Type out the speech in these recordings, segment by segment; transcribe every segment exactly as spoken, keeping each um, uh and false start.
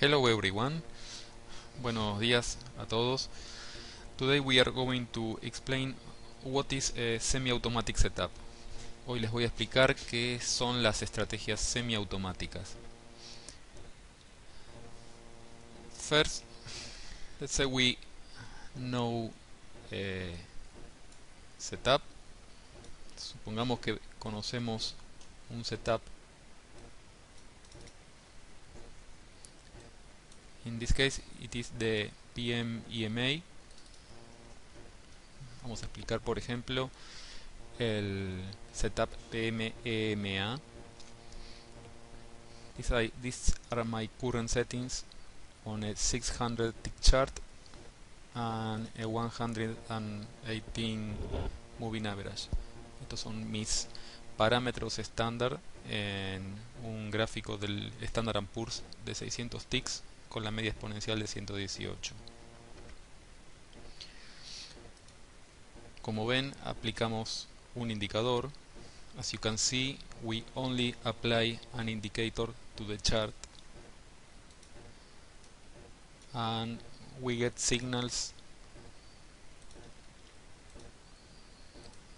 Hello everyone. Buenos días a todos. Today we are going to explain what is a semi-automatic setup. Hoy les voy a explicar qué son las estrategias semiautomáticas. First, let's say we know a setup. Supongamos que conocemos un setup. In this case, it is the P M E M A. Vamos a explicar, por ejemplo, el setup P M E M A. These, these are my current settings on a six hundred tick chart and a one hundred eighteen moving average. Estos son mis parámetros estándar en un gráfico del Standard and Poor's de seiscientos ticks, con la media exponencial de ciento dieciocho. Como ven, aplicamos un indicador. As you can see, we only apply an indicator to the chart, and we get signals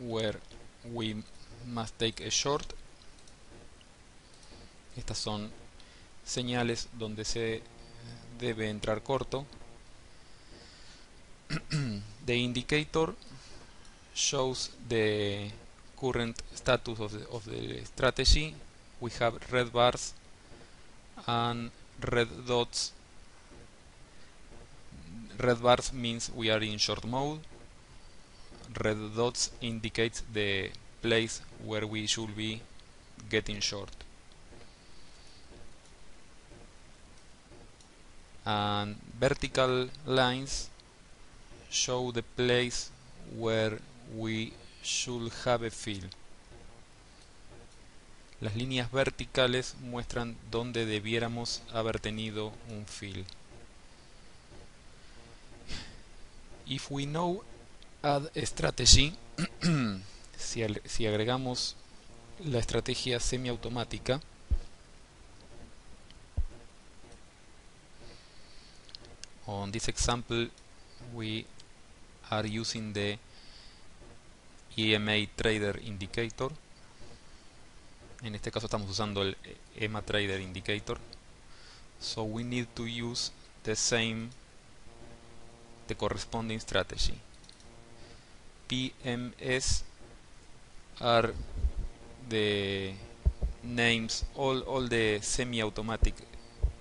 where we must take a short. Estas son señales donde se debe entrar corto. The indicator shows the current status of the, of the strategy. We have red bars and red dots. Red bars means we are in short mode. Red dots indicates the place where we should be getting short. And vertical lines show the place where we should have a fill. Las líneas verticales muestran donde debiéramos haber tenido un fill. If we know add strategy, si, si agregamos la estrategia semiautomática, on this example, we are using the E M A Trader Indicator. En este caso estamos usando el E M A Trader Indicator. So we need to use the same, the corresponding strategy. P M S are the names, all, all the semi-automatic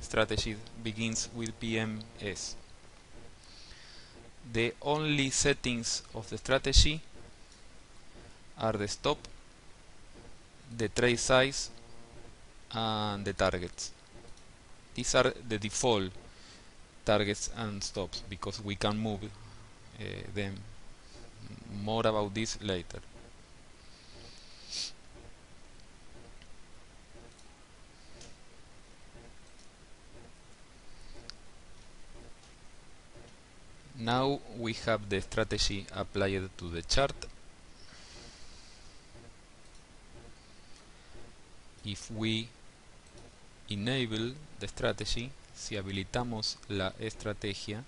strategy begins with P M S. The only settings of the strategy are the stop, the trade size, and the targets. These are the default targets and stops because we can move uh, them. More about this later. Now we have the strategy applied to the chart. If we enable the strategy, si habilitamos la estrategia,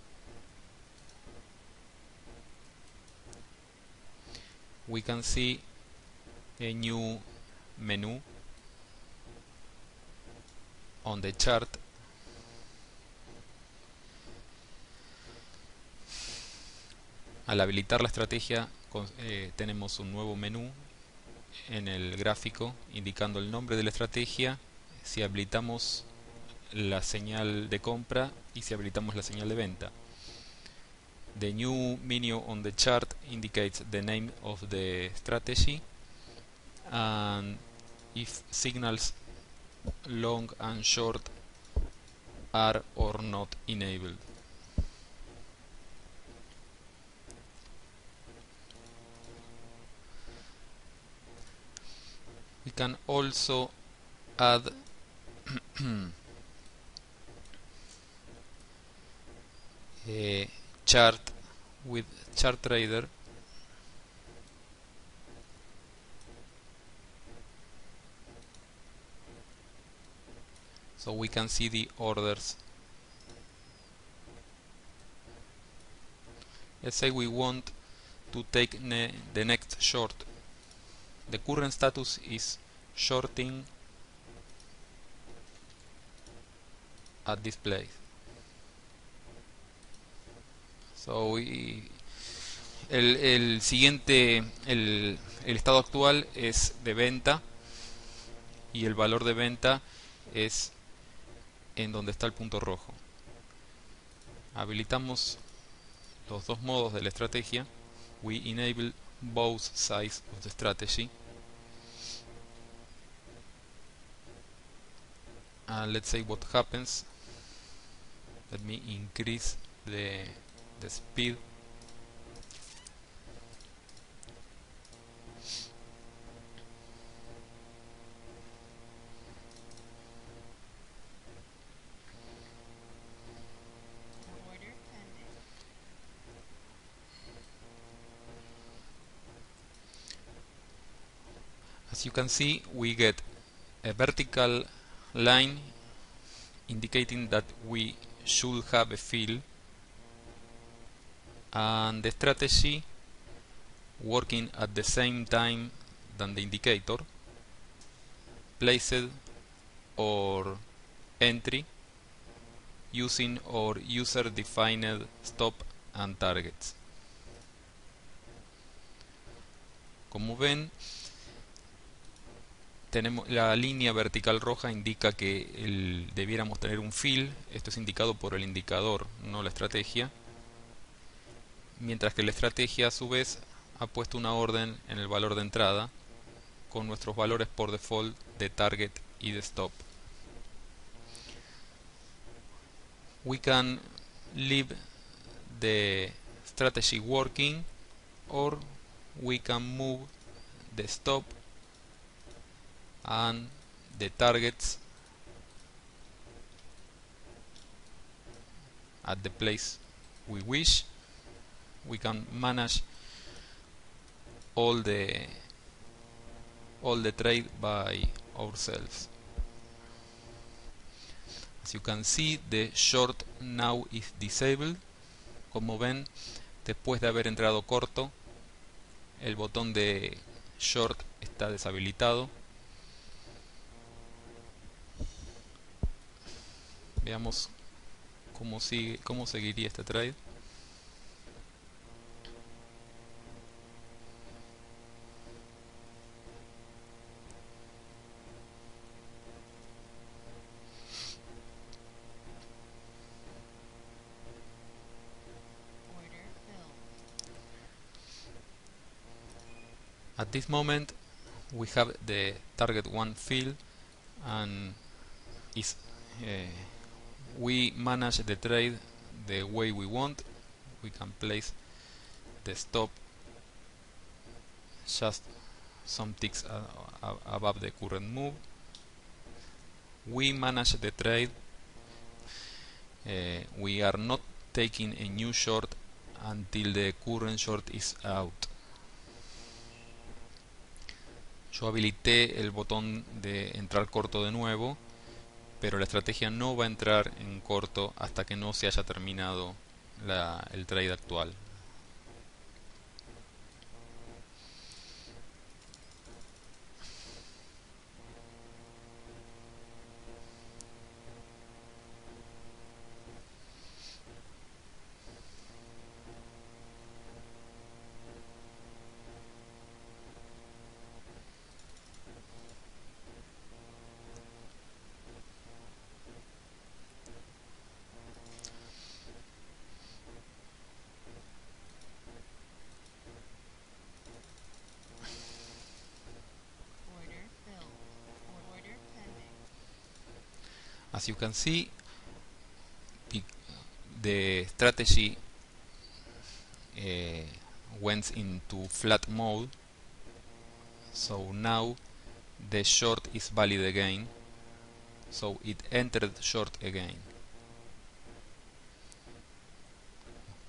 we can see a new menu on the chart. Al habilitar la estrategia, eh, tenemos un nuevo menú en el gráfico indicando el nombre de la estrategia, si habilitamos la señal de compra y si habilitamos la señal de venta. The new menu on the chart indicates the name of the strategy, and if signals long and short are or not enabled. We can also add a chart with Chart Trader. So we can see the orders Let's say we want to take ne the next short. The current status is shorting at this place. So we, el, el siguiente, el, el estado actual es de venta y el valor de venta es en donde está el punto rojo. Habilitamos los dos modos de la estrategia. We enable both sides of the strategy. And let's say what happens. Let me increase the, the speed. As you can see, we get a vertical line indicating that we should have a fill, and the strategy working at the same time than the indicator, placed or entry, using or user-defined stop and targets. Como ven, tenemos la línea vertical roja, indica que el, debiéramos tener un fill. Esto es indicado por el indicador, no la estrategia, mientras que la estrategia a su vez ha puesto una orden en el valor de entrada con nuestros valores por default de target y de stop. We can leave the strategy working, or we can move the stop and the targets at the place we wish. We can manage all the all the trade by ourselves. As you can see, the short now is disabled. Como ven, después de haber entrado corto, el botón de short está deshabilitado. Veamos cómo sigue, cómo seguiría este trade. At this moment we have the target one fill, and is uh, we manage the trade the way we want. We can place the stop just some ticks above the current move. We manage the trade. Uh, we are not taking a new short until the current short is out. Yo habilité el botón de entrar corto de nuevo, pero la estrategia no va a entrar en corto hasta que no se haya terminado la, el trade actual. As you can see, the strategy uh, went into flat mode, so now the short is valid again, so it entered short again.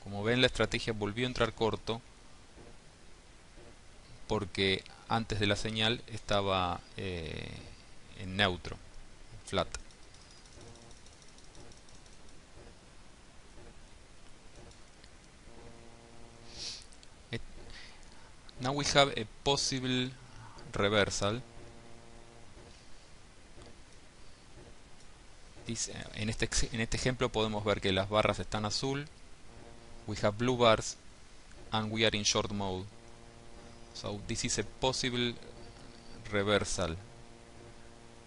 Como ven, la estrategia volvió a entrar corto porque antes de la señal estaba eh, en neutro, flat. Now we have a possible reversal. This, en, este, en este ejemplo podemos ver que las barras están azul. We have blue bars and we are in short mode. So this is a possible reversal.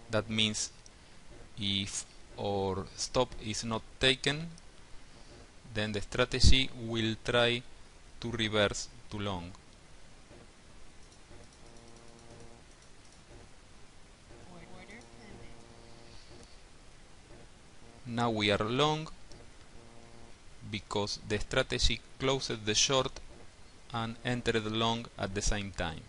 That means if our stop is not taken, then the strategy will try to reverse to long. Now we are long because the strategy closed the short and entered long at the same time.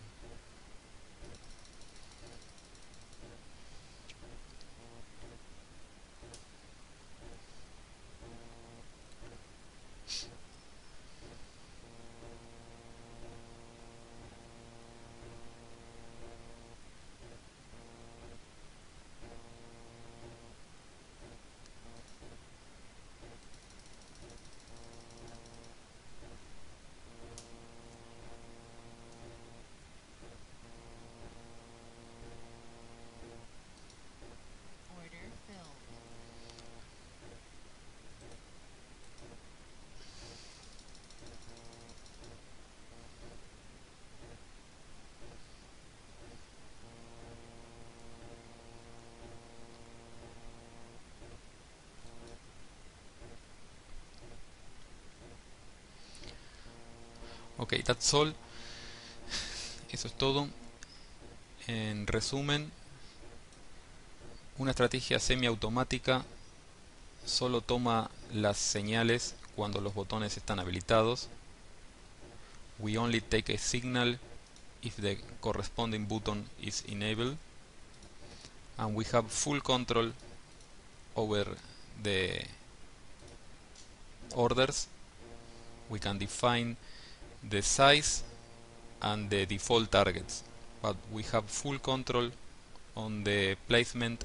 Ok, that's all. Eso es todo. En resumen, una estrategia semiautomática solo toma las señales cuando los botones están habilitados. We only take a signal if the corresponding button is enabled. And we have full control over the orders. We can define the size and the default targets, but we have full control on the placement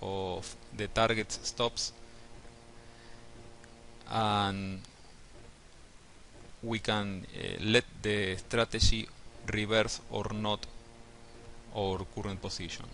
of the target stops, and we can uh, let the strategy reverse or not our current position.